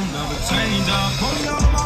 I've attained.